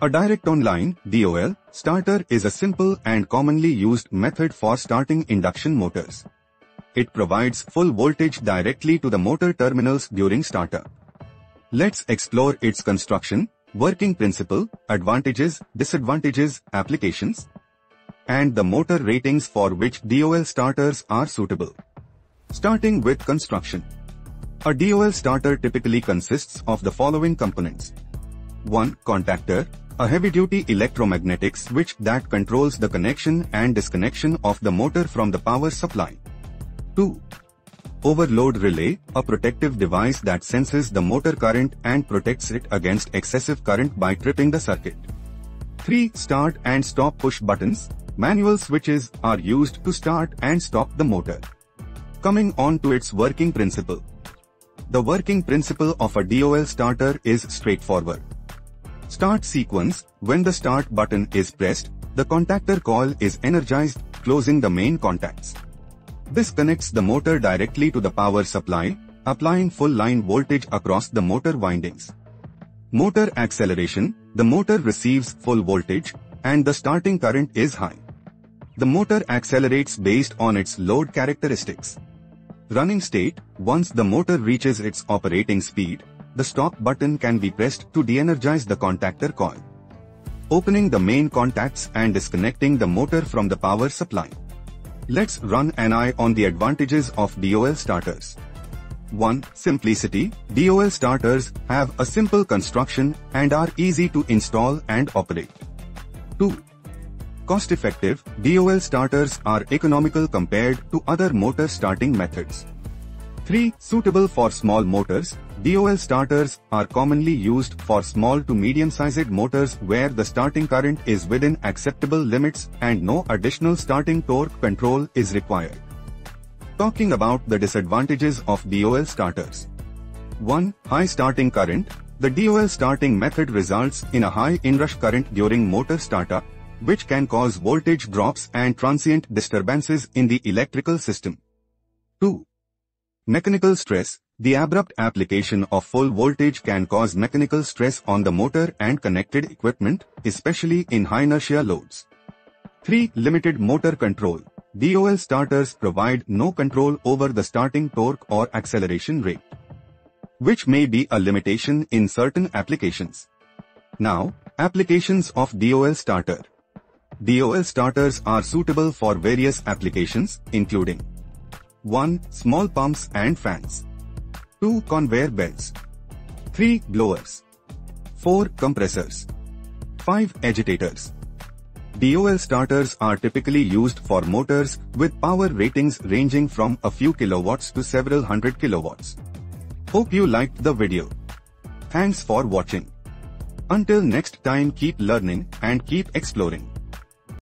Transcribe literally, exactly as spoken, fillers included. A direct online D O L starter is a simple and commonly used method for starting induction motors. It provides full voltage directly to the motor terminals during startup. Let's explore its construction, working principle, advantages, disadvantages, applications, and the motor ratings for which D O L starters are suitable. Starting with construction. A D O L starter typically consists of the following components. one Contactor. A heavy-duty electromagnetic switch that controls the connection and disconnection of the motor from the power supply. two Overload relay, a protective device that senses the motor current and protects it against excessive current by tripping the circuit. three Start and stop push buttons. Manual switches are used to start and stop the motor. Coming on to its working principle. The working principle of a D O L starter is straightforward. Start sequence. When the start button is pressed, the contactor coil is energized, closing the main contacts. This connects the motor directly to the power supply, applying full line voltage across the motor windings. Motor acceleration. The motor receives full voltage, and the starting current is high. The motor accelerates based on its load characteristics. Running state. Once the motor reaches its operating speed, the stop button can be pressed to de-energize the contactor coil, opening the main contacts and disconnecting the motor from the power supply. Let's run an eye on the advantages of D O L starters. one Simplicity. D O L starters have a simple construction and are easy to install and operate. two Cost-effective. D O L starters are economical compared to other motor starting methods. three Suitable for small motors. D O L starters are commonly used for small to medium-sized motors where the starting current is within acceptable limits and no additional starting torque control is required. Talking about the disadvantages of D O L starters. one High starting current. The D O L starting method results in a high inrush current during motor startup, which can cause voltage drops and transient disturbances in the electrical system. two Mechanical stress. The abrupt application of full voltage can cause mechanical stress on the motor and connected equipment, especially in high inertia loads. three Limited motor control. D O L starters provide no control over the starting torque or acceleration rate, which may be a limitation in certain applications. Now, applications of D O L starter. D O L starters are suitable for various applications, including one Small pumps and fans. two Conveyor belts. three Blowers. four Compressors. five Agitators. D O L starters are typically used for motors with power ratings ranging from a few kilowatts to several hundred kilowatts. Hope you liked the video. Thanks for watching. Until next time, keep learning and keep exploring.